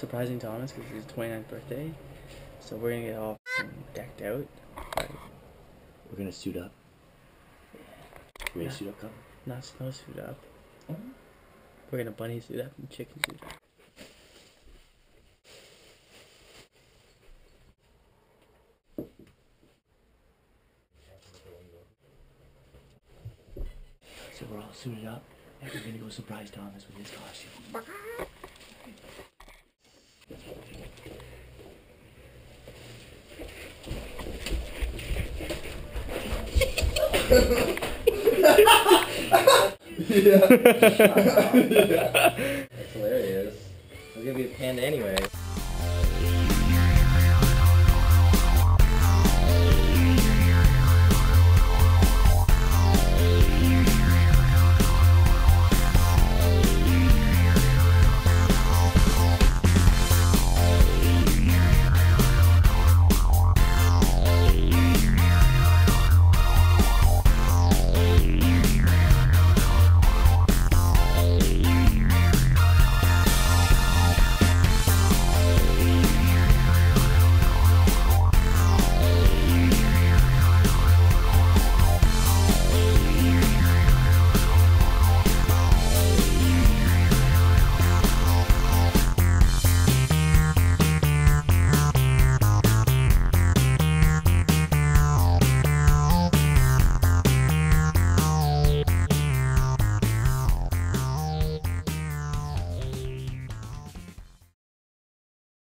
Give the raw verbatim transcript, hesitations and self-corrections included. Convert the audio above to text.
surprising to Thomas because it's his twenty-ninth birthday. So we're gonna get all decked out. Right. We're gonna suit up. We're gonna suit up, Connor? Not snow suit up. Mm-hmm. We're gonna bunny suit up and chicken suit up. So we're all suited up, and we're gonna go surprise Thomas with his costume. Yeah. That's hilarious. It's gonna be a panda anyway.